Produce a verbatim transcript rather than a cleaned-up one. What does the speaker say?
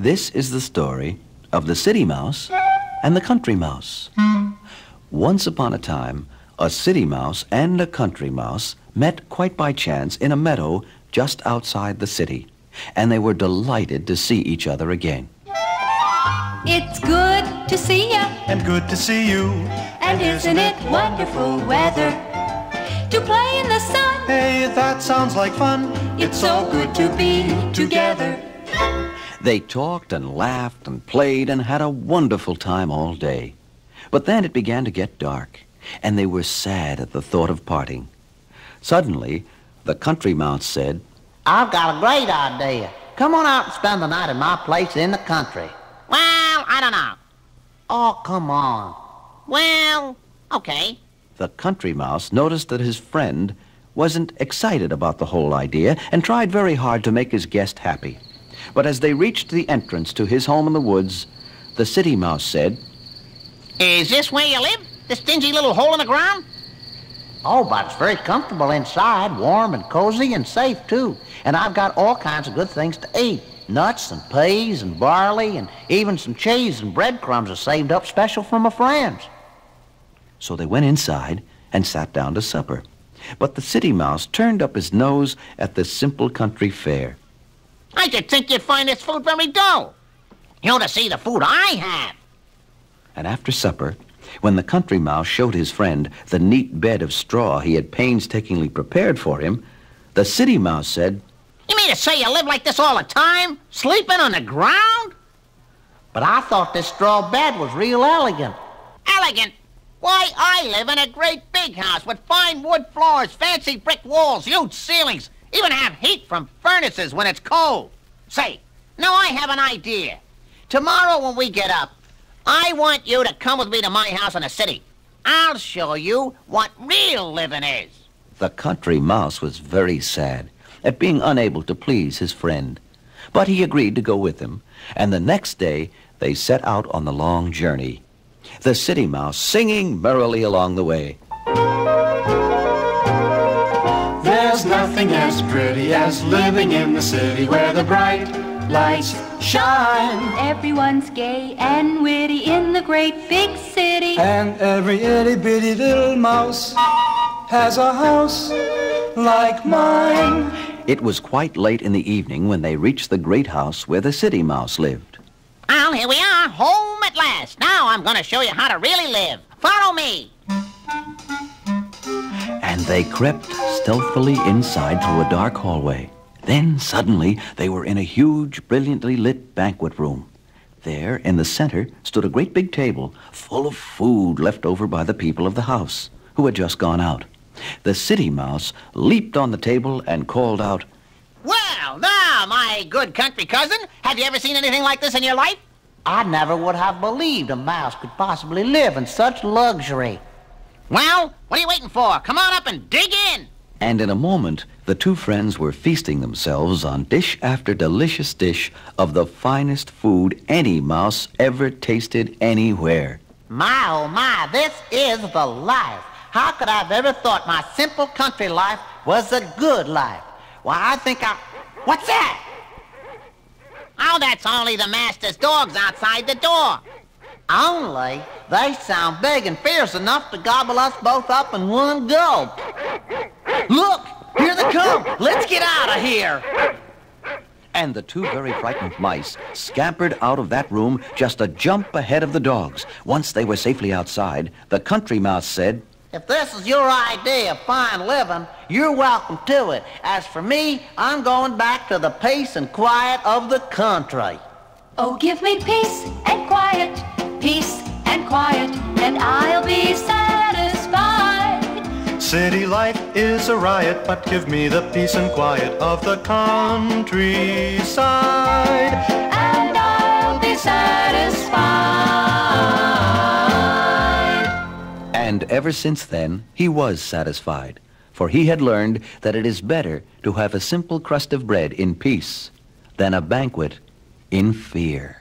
This is the story of the city mouse and the country mouse. Once upon a time, a city mouse and a country mouse met quite by chance in a meadow just outside the city, and they were delighted to see each other again. It's good to see ya, and good to see you, and isn't it wonderful weather to play in the sun? Hey, that sounds like fun. It's so good to be together. They talked and laughed and played and had a wonderful time all day. But then it began to get dark, and they were sad at the thought of parting. Suddenly, the country mouse said, "I've got a great idea. Come on out and spend the night at my place in the country." "Well, I don't know." "Oh, come on." "Well, okay." The country mouse noticed that his friend wasn't excited about the whole idea and tried very hard to make his guest happy. But as they reached the entrance to his home in the woods, the city mouse said, "Is this where you live? This dingy little hole in the ground?" "Oh, but it's very comfortable inside, warm and cozy and safe, too. And I've got all kinds of good things to eat. Nuts and peas and barley and even some cheese and breadcrumbs are saved up special for my friends." So they went inside and sat down to supper. But the city mouse turned up his nose at the simple country fare. "I should think you'd find this food very dull. You ought to see the food I have." And after supper, when the country mouse showed his friend the neat bed of straw he had painstakingly prepared for him, the city mouse said, "You mean to say you live like this all the time? Sleeping on the ground?" "But I thought this straw bed was real elegant." "Elegant? Why, I live in a great big house with fine wood floors, fancy brick walls, huge ceilings. Even have heat from furnaces when it's cold. Say, now I have an idea. Tomorrow when we get up, I want you to come with me to my house in the city. I'll show you what real living is." The country mouse was very sad at being unable to please his friend, but he agreed to go with him, and the next day they set out on the long journey, the city mouse singing merrily along the way. "There's nothing as pretty as living in the city where the bright lights shine. Everyone's gay and witty in the great big city. And every itty-bitty little mouse has a house like mine." It was quite late in the evening when they reached the great house where the city mouse lived. "Well, here we are, home at last. Now I'm going to show you how to really live. Follow me." And they crept stealthily inside through a dark hallway. Then suddenly they were in a huge, brilliantly lit banquet room. There, in the center, stood a great big table full of food left over by the people of the house, who had just gone out. The city mouse leaped on the table and called out, "Well, now, my good country cousin, have you ever seen anything like this in your life?" "I never would have believed a mouse could possibly live in such luxury." "Well, what are you waiting for? Come on up and dig in." And in a moment, the two friends were feasting themselves on dish after delicious dish of the finest food any mouse ever tasted anywhere. "My, oh my, this is the life. How could I have ever thought my simple country life was the good life? Why, I think I... What's that?" "Oh, that's only the master's dogs outside the door." "Only? They sound big and fierce enough to gobble us both up in one gulp. Look, here they come. Let's get out of here." And the two very frightened mice scampered out of that room just a jump ahead of the dogs. Once they were safely outside, the country mouse said, "If this is your idea of fine living, you're welcome to it. As for me, I'm going back to the peace and quiet of the country." "Oh, give me peace and quiet, peace and quiet, and I'll be satisfied. City life is a riot, but give me the peace and quiet of the countryside, and I'll be satisfied." And ever since then, he was satisfied, for he had learned that it is better to have a simple crust of bread in peace than a banquet in fear.